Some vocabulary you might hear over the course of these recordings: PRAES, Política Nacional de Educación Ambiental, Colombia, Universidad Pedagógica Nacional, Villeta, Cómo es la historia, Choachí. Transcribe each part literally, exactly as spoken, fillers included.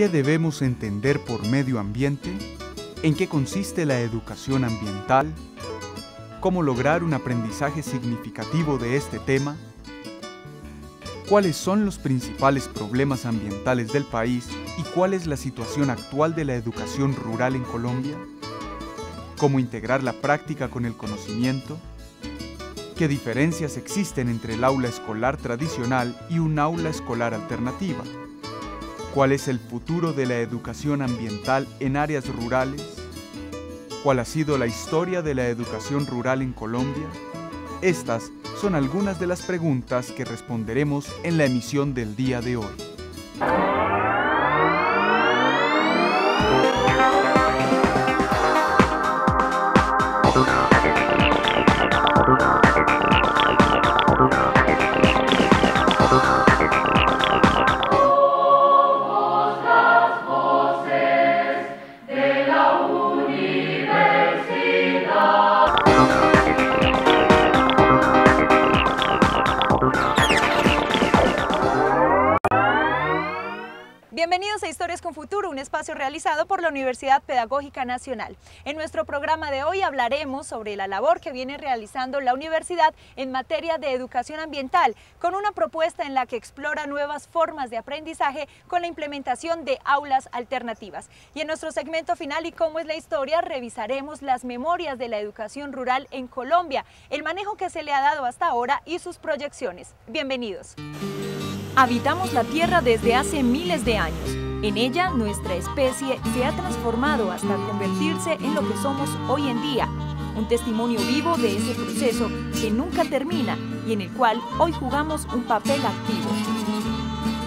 ¿Qué debemos entender por medio ambiente? ¿En qué consiste la educación ambiental? ¿Cómo lograr un aprendizaje significativo de este tema? ¿Cuáles son los principales problemas ambientales del país y cuál es la situación actual de la educación rural en Colombia? ¿Cómo integrar la práctica con el conocimiento? ¿Qué diferencias existen entre el aula escolar tradicional y un aula escolar alternativa? ¿Cuál es el futuro de la educación ambiental en áreas rurales? ¿Cuál ha sido la historia de la educación rural en Colombia? Estas son algunas de las preguntas que responderemos en la emisión del día de hoy. Realizado por la Universidad Pedagógica Nacional. En nuestro programa de hoy hablaremos sobre la labor que viene realizando la universidad en materia de educación ambiental, con una propuesta en la que explora nuevas formas de aprendizaje con la implementación de aulas alternativas. Y en nuestro segmento final y cómo es la historia, revisaremos las memorias de la educación rural en Colombia, el manejo que se le ha dado hasta ahora y sus proyecciones. Bienvenidos. Habitamos la tierra desde hace miles de años. En ella, nuestra especie se ha transformado hasta convertirse en lo que somos hoy en día, un testimonio vivo de ese proceso que nunca termina y en el cual hoy jugamos un papel activo.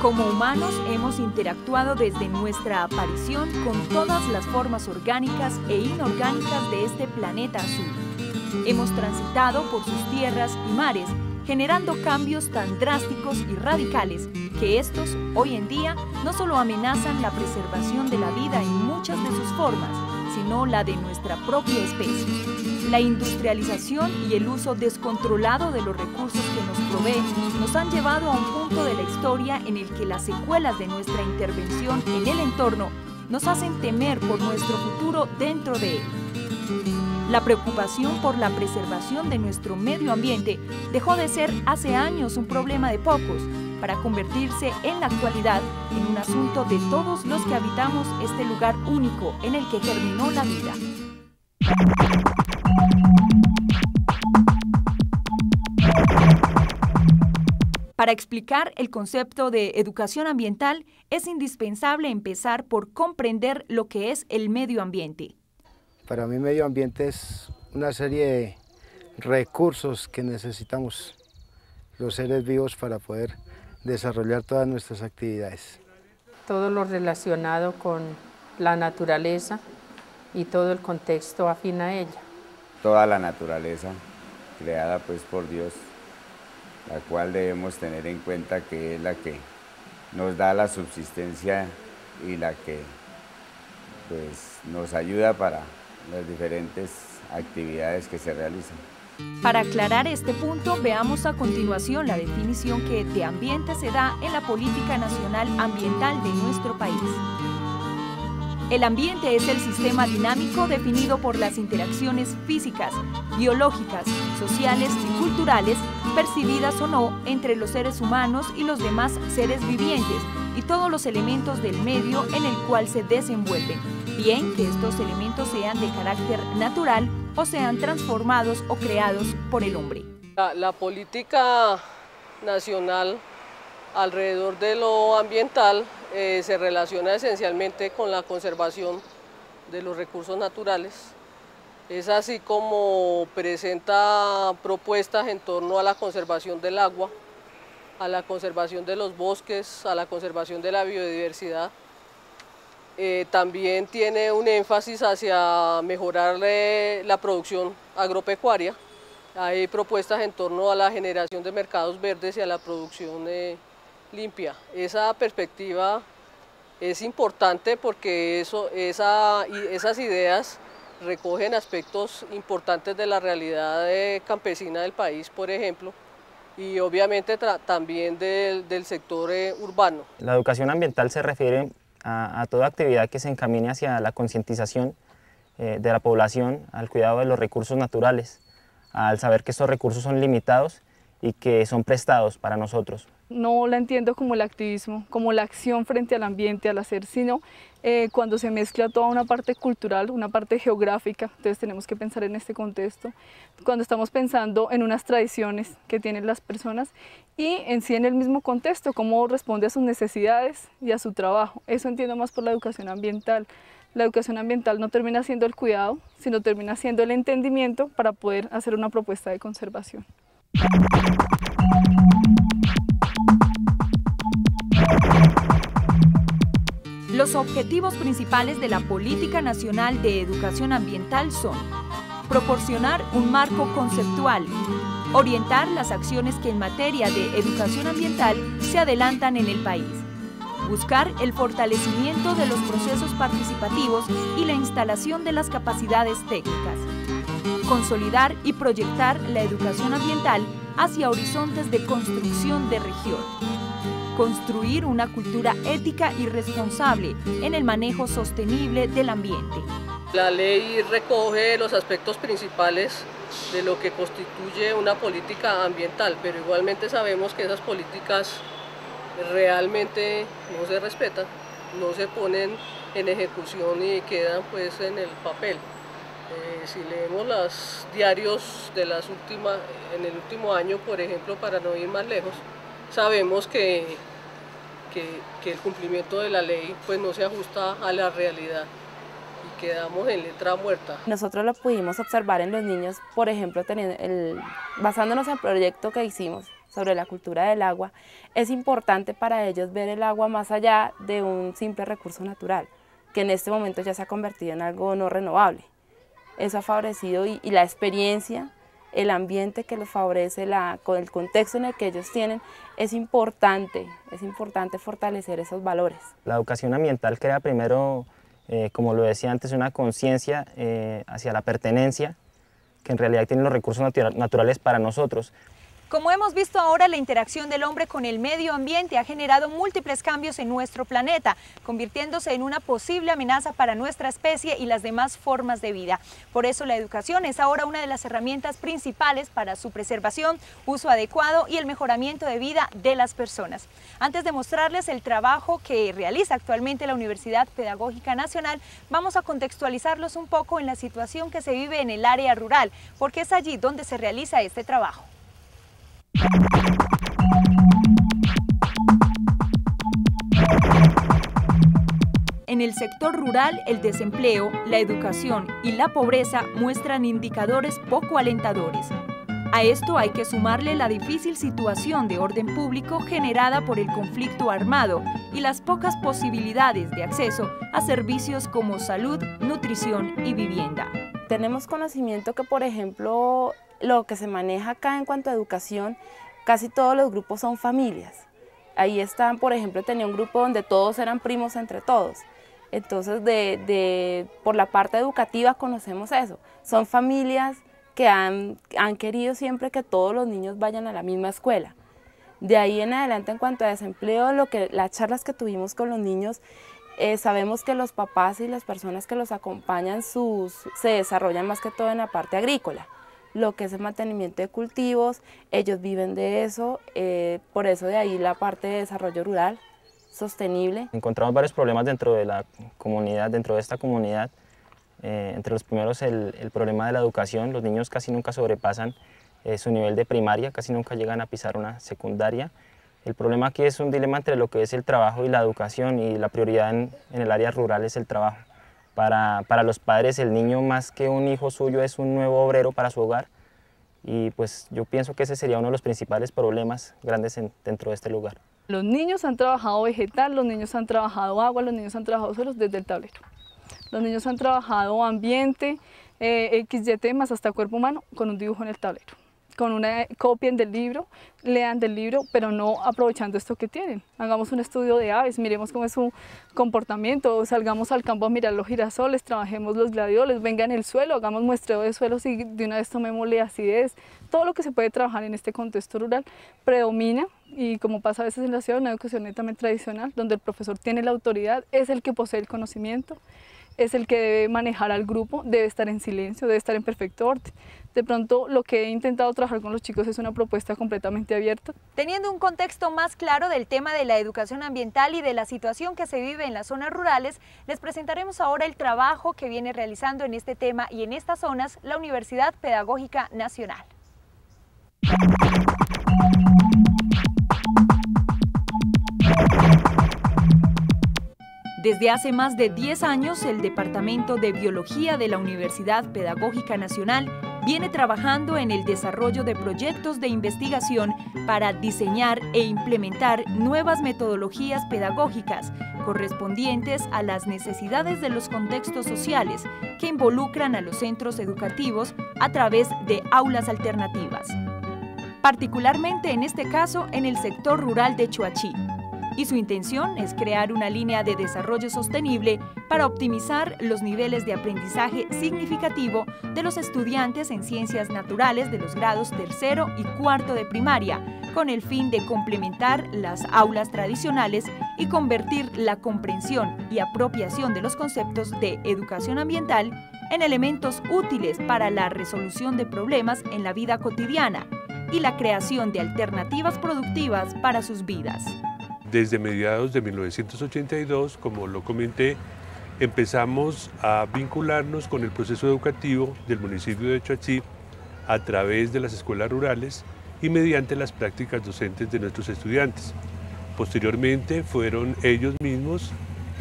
Como humanos hemos interactuado desde nuestra aparición con todas las formas orgánicas e inorgánicas de este planeta azul. Hemos transitado por sus tierras y mares, generando cambios tan drásticos y radicales que estos, hoy en día, no solo amenazan la preservación de la vida en muchas de sus formas, sino la de nuestra propia especie. La industrialización y el uso descontrolado de los recursos que nos provee nos han llevado a un punto de la historia en el que las secuelas de nuestra intervención en el entorno nos hacen temer por nuestro futuro dentro de él. La preocupación por la preservación de nuestro medio ambiente dejó de ser hace años un problema de pocos, para convertirse en la actualidad en un asunto de todos los que habitamos este lugar único en el que germinó la vida. Para explicar el concepto de educación ambiental, es indispensable empezar por comprender lo que es el medio ambiente. Para mí, medio ambiente es una serie de recursos que necesitamos los seres vivos para poder desarrollar todas nuestras actividades. Todo lo relacionado con la naturaleza y todo el contexto afín a ella. Toda la naturaleza creada pues por Dios, la cual debemos tener en cuenta que es la que nos da la subsistencia y la que pues, nos ayuda para las diferentes actividades que se realizan. Para aclarar este punto, veamos a continuación la definición que de ambiente se da en la Política Nacional Ambiental de nuestro país. El ambiente es el sistema dinámico definido por las interacciones físicas, biológicas, sociales y culturales, percibidas o no, entre los seres humanos y los demás seres vivientes y todos los elementos del medio en el cual se desenvuelven, bien que estos elementos sean de carácter natural o sean transformados o creados por el hombre. La, la política nacional alrededor de lo ambiental eh, se relaciona esencialmente con la conservación de los recursos naturales. Es así como presenta propuestas en torno a la conservación del agua, a la conservación de los bosques, a la conservación de la biodiversidad. Eh, también tiene un énfasis hacia mejorar eh, la producción agropecuaria. Hay propuestas en torno a la generación de mercados verdes y a la producción eh, limpia. Esa perspectiva es importante porque eso, esa, esas ideas recogen aspectos importantes de la realidad eh, campesina del país, por ejemplo, y obviamente también del, del sector eh, urbano. La educación ambiental se refiere a, a toda actividad que se encamine hacia la concientización eh, de la población, al cuidado de los recursos naturales, al saber que estos recursos son limitados y que son prestados para nosotros. No la entiendo como el activismo, como la acción frente al ambiente, al hacer, sino eh, cuando se mezcla toda una parte cultural, una parte geográfica, entonces tenemos que pensar en este contexto, cuando estamos pensando en unas tradiciones que tienen las personas y en sí en el mismo contexto, cómo responde a sus necesidades y a su trabajo. Eso entiendo más por la educación ambiental. La educación ambiental no termina siendo el cuidado, sino termina siendo el entendimiento para poder hacer una propuesta de conservación. Los objetivos principales de la Política Nacional de Educación Ambiental son proporcionar un marco conceptual, orientar las acciones que en materia de educación ambiental se adelantan en el país, buscar el fortalecimiento de los procesos participativos y la instalación de las capacidades técnicas, consolidar y proyectar la educación ambiental hacia horizontes de construcción de región, construir una cultura ética y responsable en el manejo sostenible del ambiente. La ley recoge los aspectos principales de lo que constituye una política ambiental, pero igualmente sabemos que esas políticas realmente no se respetan, no se ponen en ejecución y quedan pues en el papel. Eh, si leemos los diarios de las últimas, en el último año, por ejemplo, para no ir más lejos, sabemos que, que, que el cumplimiento de la ley pues, no se ajusta a la realidad y quedamos en letra muerta. Nosotros lo pudimos observar en los niños, por ejemplo, teniendo el, basándonos en el proyecto que hicimos sobre la cultura del agua. Es importante para ellos ver el agua más allá de un simple recurso natural, que en este momento ya se ha convertido en algo no renovable. Eso ha favorecido y, y la experiencia, el ambiente que los favorece, la, el contexto en el que ellos tienen, es importante, es importante fortalecer esos valores. La educación ambiental crea primero, eh, como lo decía antes, una conciencia eh, hacia la pertenencia, que en realidad tienen los recursos natura naturales para nosotros. Como hemos visto ahora, la interacción del hombre con el medio ambiente ha generado múltiples cambios en nuestro planeta, convirtiéndose en una posible amenaza para nuestra especie y las demás formas de vida. Por eso la educación es ahora una de las herramientas principales para su preservación, uso adecuado y el mejoramiento de vida de las personas. Antes de mostrarles el trabajo que realiza actualmente la Universidad Pedagógica Nacional, vamos a contextualizarlos un poco en la situación que se vive en el área rural, porque es allí donde se realiza este trabajo. En el sector rural, el desempleo, la educación y la pobreza muestran indicadores poco alentadores. A esto hay que sumarle la difícil situación de orden público generada por el conflicto armado y las pocas posibilidades de acceso a servicios como salud, nutrición y vivienda. Tenemos conocimiento que, por ejemplo, lo que se maneja acá en cuanto a educación, casi todos los grupos son familias. Ahí están, por ejemplo, tenía un grupo donde todos eran primos entre todos. Entonces, de, de, por la parte educativa conocemos eso. Son familias que han, han querido siempre que todos los niños vayan a la misma escuela. De ahí en adelante, en cuanto a desempleo, lo que, las charlas que tuvimos con los niños, eh, sabemos que los papás y las personas que los acompañan sus, se desarrollan más que todo en la parte agrícola, lo que es el mantenimiento de cultivos, ellos viven de eso, eh, por eso de ahí la parte de desarrollo rural sostenible. Encontramos varios problemas dentro de la comunidad, dentro de esta comunidad, eh, entre los primeros el, el problema de la educación, los niños casi nunca sobrepasan eh, su nivel de primaria, casi nunca llegan a pisar una secundaria. El problema aquí es un dilema entre lo que es el trabajo y la educación, y la prioridad en, en el área rural es el trabajo. Para, para los padres, el niño más que un hijo suyo es un nuevo obrero para su hogar, y pues yo pienso que ese sería uno de los principales problemas grandes en, dentro de este lugar. Los niños han trabajado vegetal, los niños han trabajado agua, los niños han trabajado suelos desde el tablero. Los niños han trabajado ambiente, eh, equis, ye, temas, hasta cuerpo humano, con un dibujo en el tablero, con una copia del libro, lean del libro, pero no aprovechando esto que tienen. Hagamos un estudio de aves, miremos cómo es su comportamiento, salgamos al campo a mirar los girasoles, trabajemos los gladiolos, venga en el suelo, hagamos muestreo de suelos y de una vez tomémosle acidez. Todo lo que se puede trabajar en este contexto rural predomina, y como pasa a veces en la ciudad, una educación netamente tradicional, donde el profesor tiene la autoridad, es el que posee el conocimiento, es el que debe manejar al grupo, debe estar en silencio, debe estar en perfecto orden. De pronto, lo que he intentado trabajar con los chicos es una propuesta completamente abierta. Teniendo un contexto más claro del tema de la educación ambiental y de la situación que se vive en las zonas rurales, les presentaremos ahora el trabajo que viene realizando en este tema y en estas zonas la Universidad Pedagógica Nacional. Desde hace más de diez años, el Departamento de Biología de la Universidad Pedagógica Nacional viene trabajando en el desarrollo de proyectos de investigación para diseñar e implementar nuevas metodologías pedagógicas correspondientes a las necesidades de los contextos sociales que involucran a los centros educativos a través de aulas alternativas, particularmente en este caso en el sector rural de Choachí. Y su intención es crear una línea de desarrollo sostenible para optimizar los niveles de aprendizaje significativo de los estudiantes en ciencias naturales de los grados tercero y cuarto de primaria, con el fin de complementar las aulas tradicionales y convertir la comprensión y apropiación de los conceptos de educación ambiental en elementos útiles para la resolución de problemas en la vida cotidiana y la creación de alternativas productivas para sus vidas. Desde mediados de mil novecientos ochenta y dos, como lo comenté, empezamos a vincularnos con el proceso educativo del municipio de Choachí a través de las escuelas rurales y mediante las prácticas docentes de nuestros estudiantes. Posteriormente fueron ellos mismos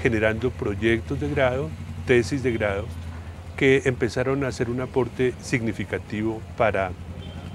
generando proyectos de grado, tesis de grado, que empezaron a hacer un aporte significativo para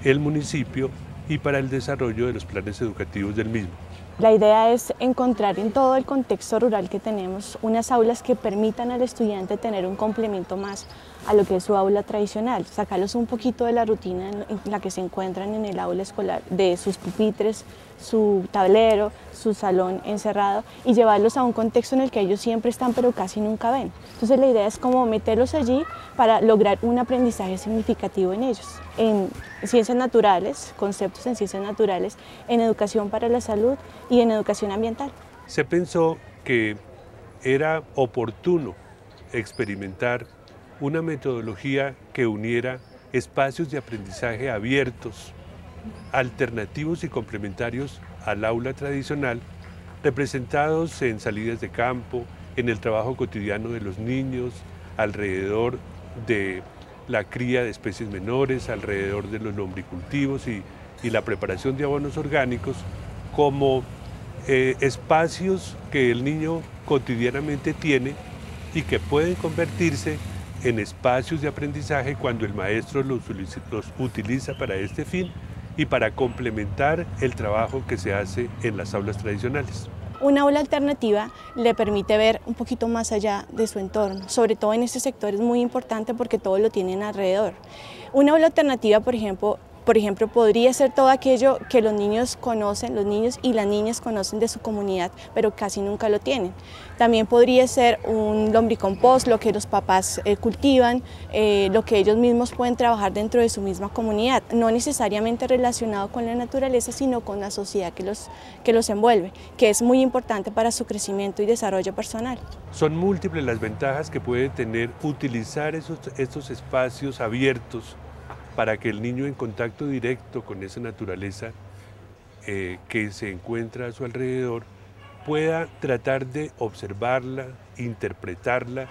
el municipio y para el desarrollo de los planes educativos del mismo. La idea es encontrar en todo el contexto rural que tenemos unas aulas que permitan al estudiante tener un complemento más a lo que es su aula tradicional, sacarlos un poquito de la rutina en la que se encuentran en el aula escolar, de sus pupitres, su tablero, su salón encerrado, y llevarlos a un contexto en el que ellos siempre están pero casi nunca ven. Entonces la idea es como meterlos allí para lograr un aprendizaje significativo en ellos, en ciencias naturales, conceptos en ciencias naturales, en educación para la salud y en educación ambiental. Se pensó que era oportuno experimentar una metodología que uniera espacios de aprendizaje abiertos, alternativos y complementarios al aula tradicional, representados en salidas de campo, en el trabajo cotidiano de los niños, alrededor de la cría de especies menores, alrededor de los lombricultivos y, y la preparación de abonos orgánicos, como eh, espacios que el niño cotidianamente tiene y que pueden convertirse en espacios de aprendizaje cuando el maestro los, los utiliza para este fin y para complementar el trabajo que se hace en las aulas tradicionales. Una aula alternativa le permite ver un poquito más allá de su entorno, sobre todo en este sector es muy importante porque todo lo tienen alrededor. Una aula alternativa, por ejemplo, Por ejemplo, podría ser todo aquello que los niños conocen, los niños y las niñas conocen de su comunidad, pero casi nunca lo tienen. También podría ser un lombricompost, lo que los papás eh, cultivan, eh, lo que ellos mismos pueden trabajar dentro de su misma comunidad, no necesariamente relacionado con la naturaleza, sino con la sociedad que los, que los envuelve, que es muy importante para su crecimiento y desarrollo personal. Son múltiples las ventajas que puede tener utilizar esos, estos espacios abiertos para que el niño en contacto directo con esa naturaleza eh, que se encuentra a su alrededor pueda tratar de observarla, interpretarla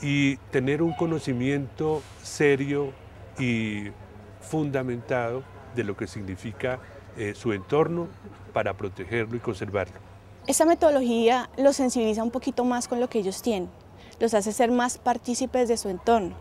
y tener un conocimiento serio y fundamentado de lo que significa eh, su entorno para protegerlo y conservarlo. Esta metodología los sensibiliza un poquito más con lo que ellos tienen, los hace ser más partícipes de su entorno,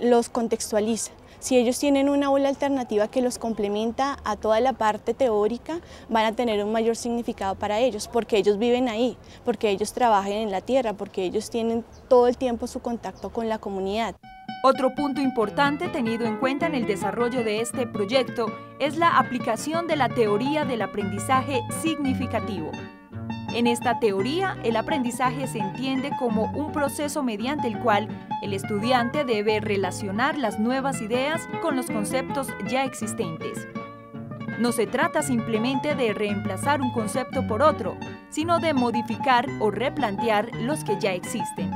los contextualiza. Si ellos tienen una aula alternativa que los complementa a toda la parte teórica, van a tener un mayor significado para ellos, porque ellos viven ahí, porque ellos trabajan en la tierra, porque ellos tienen todo el tiempo su contacto con la comunidad. Otro punto importante tenido en cuenta en el desarrollo de este proyecto es la aplicación de la teoría del aprendizaje significativo. En esta teoría, el aprendizaje se entiende como un proceso mediante el cual el estudiante debe relacionar las nuevas ideas con los conceptos ya existentes. No se trata simplemente de reemplazar un concepto por otro, sino de modificar o replantear los que ya existen.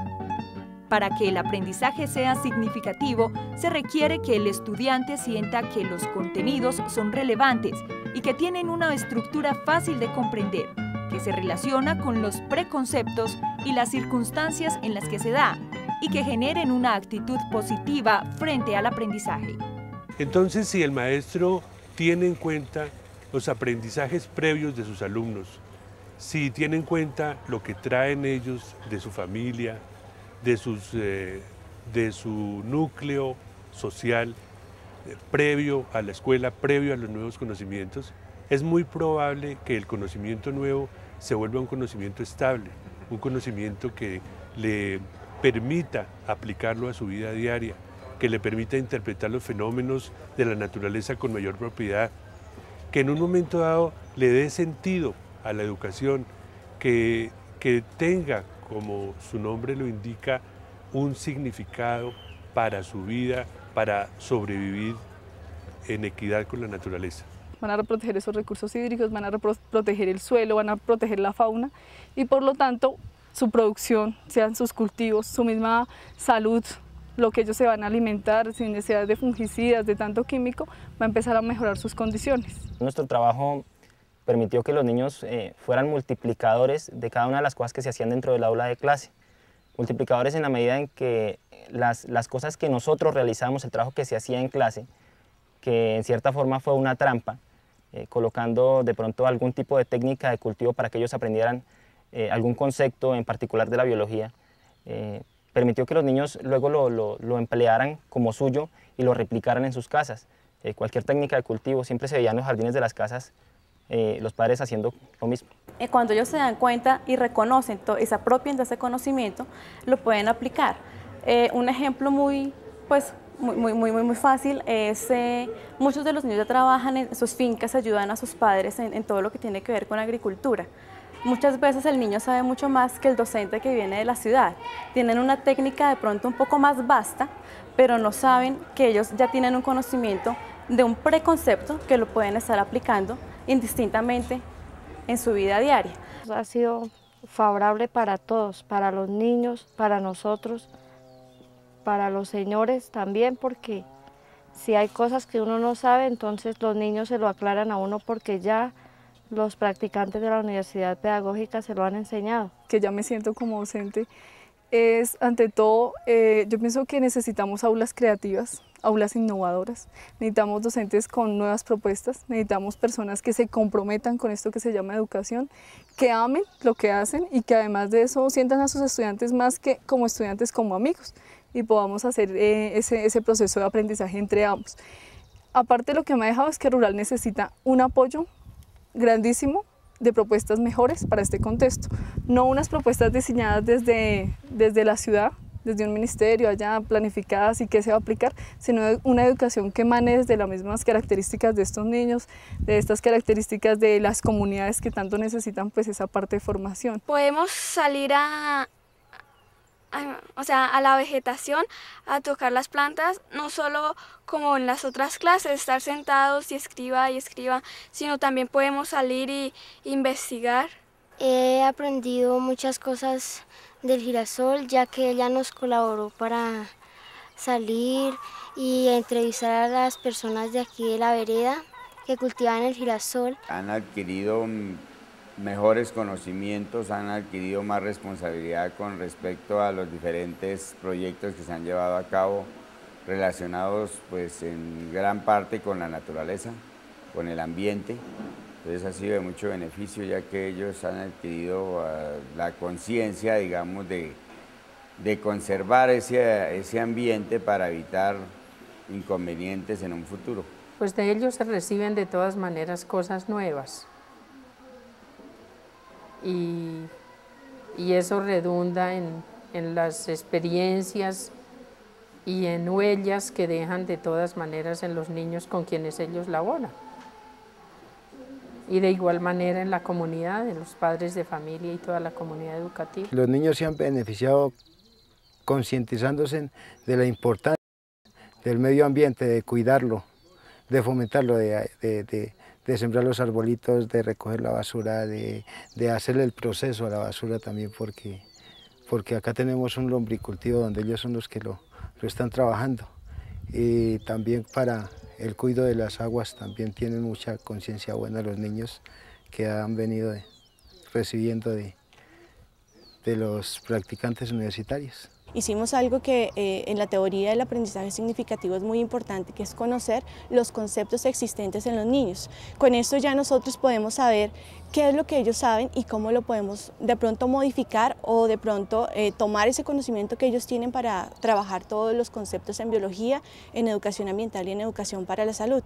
Para que el aprendizaje sea significativo, se requiere que el estudiante sienta que los contenidos son relevantes y que tienen una estructura fácil de comprender, que se relaciona con los preconceptos y las circunstancias en las que se da, y que generen una actitud positiva frente al aprendizaje. Entonces, si el maestro tiene en cuenta los aprendizajes previos de sus alumnos, si tiene en cuenta lo que traen ellos de su familia, de, sus, eh, de su núcleo social, eh, previo a la escuela, previo a los nuevos conocimientos, es muy probable que el conocimiento nuevo se vuelva un conocimiento estable, un conocimiento que le permita aplicarlo a su vida diaria, que le permita interpretar los fenómenos de la naturaleza con mayor propiedad, que en un momento dado le dé sentido a la educación, que, que tenga, como su nombre lo indica, un significado para su vida, para sobrevivir en equidad con la naturaleza. Van a proteger esos recursos hídricos, van a proteger el suelo, van a proteger la fauna y por lo tanto su producción, sean sus cultivos, su misma salud, lo que ellos se van a alimentar sin necesidad de fungicidas, de tanto químico, va a empezar a mejorar sus condiciones. Nuestro trabajo permitió que los niños eh, fueran multiplicadores de cada una de las cosas que se hacían dentro del aula de clase. Multiplicadores en la medida en que las, las cosas que nosotros realizamos, el trabajo que se hacía en clase, que en cierta forma fue una trampa, eh, colocando de pronto algún tipo de técnica de cultivo para que ellos aprendieran eh, algún concepto en particular de la biología, eh, permitió que los niños luego lo, lo, lo emplearan como suyo y lo replicaran en sus casas. Eh, cualquier técnica de cultivo, siempre se veía en los jardines de las casas Eh, los padres haciendo lo mismo. Cuando ellos se dan cuenta y reconocen y se apropian de ese conocimiento, lo pueden aplicar. Eh, un ejemplo muy, pues, muy, muy, muy, muy fácil es eh, muchos de los niños ya trabajan en sus fincas, ayudan a sus padres en, en todo lo que tiene que ver con agricultura. Muchas veces el niño sabe mucho más que el docente que viene de la ciudad. Tienen una técnica de pronto un poco más vasta, pero no saben que ellos ya tienen un conocimiento de un preconcepto que lo pueden estar aplicando indistintamente en su vida diaria. Ha sido favorable para todos, para los niños, para nosotros, para los señores también, porque si hay cosas que uno no sabe, entonces los niños se lo aclaran a uno porque ya los practicantes de la Universidad Pedagógica se lo han enseñado. Que ya me siento como docente es, ante todo, eh, yo pienso que necesitamos aulas creativas, aulas innovadoras, necesitamos docentes con nuevas propuestas, necesitamos personas que se comprometan con esto que se llama educación, que amen lo que hacen y que además de eso sientan a sus estudiantes más que como estudiantes, como amigos, y podamos hacer eh, ese, ese proceso de aprendizaje entre ambos. Aparte, lo que me ha dejado es que Rural necesita un apoyo grandísimo de propuestas mejores para este contexto, no unas propuestas diseñadas desde, desde la ciudad, desde un ministerio allá planificadas y qué se va a aplicar, sino una educación que emane desde las mismas características de estos niños, de estas características de las comunidades que tanto necesitan pues esa parte de formación. Podemos salir a, a, o sea, a la vegetación, a tocar las plantas, no solo como en las otras clases, estar sentados y escriba y escriba, sino también podemos salir y investigar. He aprendido muchas cosas del girasol, ya que ella nos colaboró para salir y entrevistar a las personas de aquí de la vereda que cultivan el girasol. Han adquirido mejores conocimientos, han adquirido más responsabilidad con respecto a los diferentes proyectos que se han llevado a cabo relacionados pues en gran parte con la naturaleza, con el ambiente. Entonces ha sido de mucho beneficio ya que ellos han adquirido uh, la conciencia, digamos, de, de conservar ese, ese ambiente para evitar inconvenientes en un futuro. Pues de ellos se reciben de todas maneras cosas nuevas y, y eso redunda en, en las experiencias y en huellas que dejan de todas maneras en los niños con quienes ellos laboran. Y de igual manera en la comunidad, en los padres de familia y toda la comunidad educativa. Los niños se han beneficiado concientizándose de la importancia del medio ambiente, de cuidarlo, de fomentarlo, de, de, de, de sembrar los arbolitos, de recoger la basura, de, de hacerle el proceso a la basura también, porque, porque acá tenemos un lombricultivo donde ellos son los que lo, lo están trabajando. Y también para el cuidado de las aguas también tienen mucha conciencia buena los niños que han venido de, recibiendo de, de los practicantes universitarios. Hicimos algo que eh, en la teoría del aprendizaje significativo es muy importante, que es conocer los conceptos existentes en los niños. Con esto ya nosotros podemos saber qué es lo que ellos saben y cómo lo podemos de pronto modificar o de pronto eh, tomar ese conocimiento que ellos tienen para trabajar todos los conceptos en biología, en educación ambiental y en educación para la salud.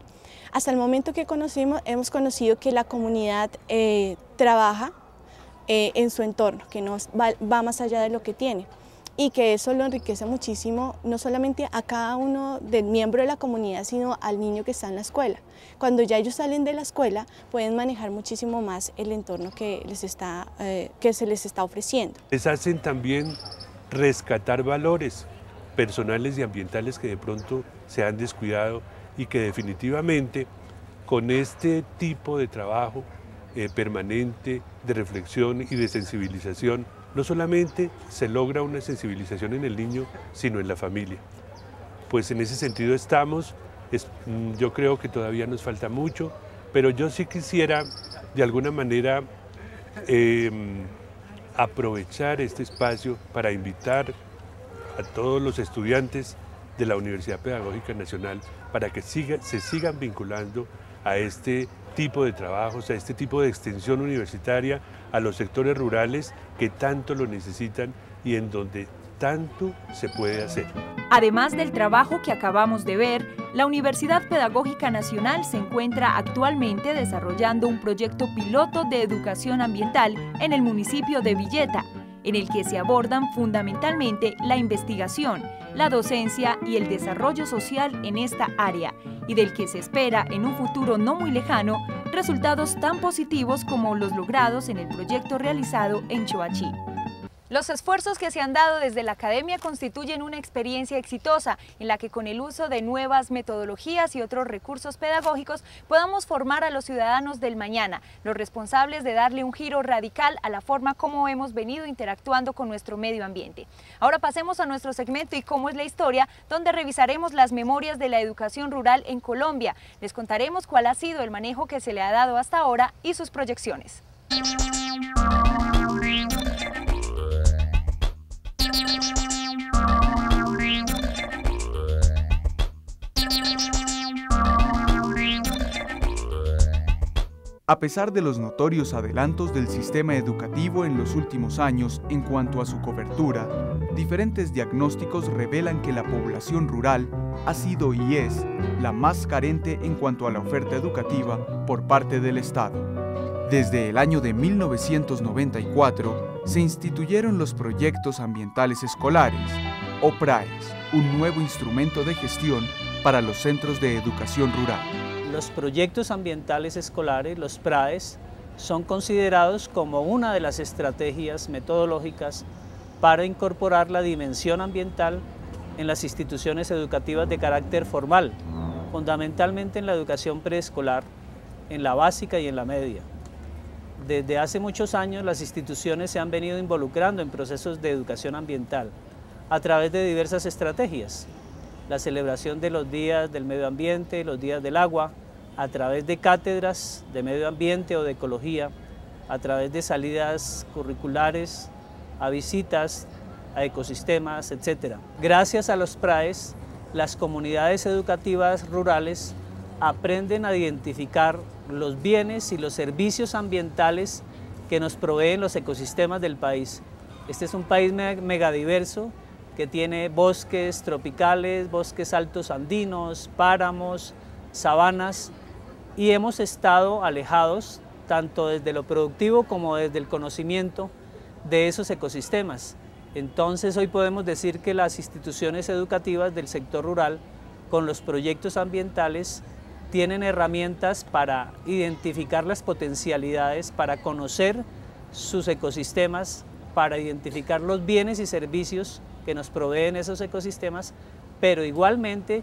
Hasta el momento que conocimos, hemos conocido que la comunidad eh, trabaja eh, en su entorno, que no va, va más allá de lo que tiene, y que eso lo enriquece muchísimo, no solamente a cada uno del miembro de la comunidad, sino al niño que está en la escuela. Cuando ya ellos salen de la escuela, pueden manejar muchísimo más el entorno que, les está, eh, que se les está ofreciendo. Les hacen también rescatar valores personales y ambientales que de pronto se han descuidado y que definitivamente con este tipo de trabajo eh, permanente, de reflexión y de sensibilización, no solamente se logra una sensibilización en el niño, sino en la familia. Pues en ese sentido estamos, es, yo creo que todavía nos falta mucho, pero yo sí quisiera de alguna manera eh, aprovechar este espacio para invitar a todos los estudiantes de la Universidad Pedagógica Nacional para que siga, se sigan vinculando a este tipo de trabajos, a este tipo de extensión universitaria, a los sectores rurales que tanto lo necesitan y en donde tanto se puede hacer. Además del trabajo que acabamos de ver, la Universidad Pedagógica Nacional se encuentra actualmente desarrollando un proyecto piloto de educación ambiental en el municipio de Villeta, en el que se abordan fundamentalmente la investigación, la docencia y el desarrollo social en esta área, y del que se espera en un futuro no muy lejano resultados tan positivos como los logrados en el proyecto realizado en Choachí. Los esfuerzos que se han dado desde la academia constituyen una experiencia exitosa en la que con el uso de nuevas metodologías y otros recursos pedagógicos podamos formar a los ciudadanos del mañana, los responsables de darle un giro radical a la forma como hemos venido interactuando con nuestro medio ambiente. Ahora pasemos a nuestro segmento ¿Y cómo es la historia?, donde revisaremos las memorias de la educación rural en Colombia. Les contaremos cuál ha sido el manejo que se le ha dado hasta ahora y sus proyecciones. A pesar de los notorios adelantos del sistema educativo en los últimos años en cuanto a su cobertura, diferentes diagnósticos revelan que la población rural ha sido y es la más carente en cuanto a la oferta educativa por parte del Estado. Desde el año de mil novecientos noventa y cuatro se instituyeron los Proyectos Ambientales Escolares, o PRAES, un nuevo instrumento de gestión para los centros de educación rural. Los proyectos ambientales escolares, los PRAES, son considerados como una de las estrategias metodológicas para incorporar la dimensión ambiental en las instituciones educativas de carácter formal, fundamentalmente en la educación preescolar, en la básica y en la media. Desde hace muchos años las instituciones se han venido involucrando en procesos de educación ambiental a través de diversas estrategias. La celebración de los días del medio ambiente, los días del agua, a través de cátedras de medio ambiente o de ecología, a través de salidas curriculares, a visitas, a ecosistemas, etcétera. Gracias a los PRAES, las comunidades educativas rurales aprenden a identificar los bienes y los servicios ambientales que nos proveen los ecosistemas del país. Este es un país megadiverso, que tiene bosques tropicales, bosques altos andinos, páramos, sabanas, y hemos estado alejados tanto desde lo productivo como desde el conocimiento de esos ecosistemas. Entonces hoy podemos decir que las instituciones educativas del sector rural con los proyectos ambientales tienen herramientas para identificar las potencialidades, para conocer sus ecosistemas, para identificar los bienes y servicios que nos proveen esos ecosistemas, pero igualmente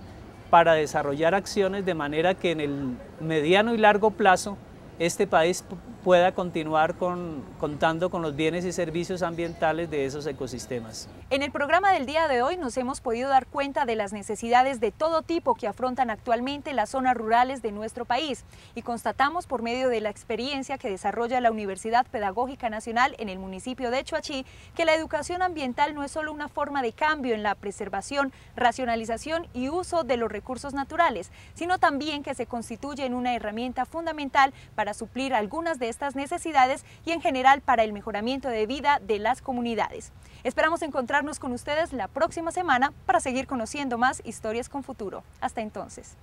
para desarrollar acciones de manera que en el mediano y largo plazo este país pueda continuar con, contando con los bienes y servicios ambientales de esos ecosistemas. En el programa del día de hoy nos hemos podido dar cuenta de las necesidades de todo tipo que afrontan actualmente las zonas rurales de nuestro país y constatamos por medio de la experiencia que desarrolla la Universidad Pedagógica Nacional en el municipio de Choachí que la educación ambiental no es solo una forma de cambio en la preservación, racionalización y uso de los recursos naturales, sino también que se constituye en una herramienta fundamental para para suplir algunas de estas necesidades y en general para el mejoramiento de vida de las comunidades. Esperamos encontrarnos con ustedes la próxima semana para seguir conociendo más historias con futuro. Hasta entonces.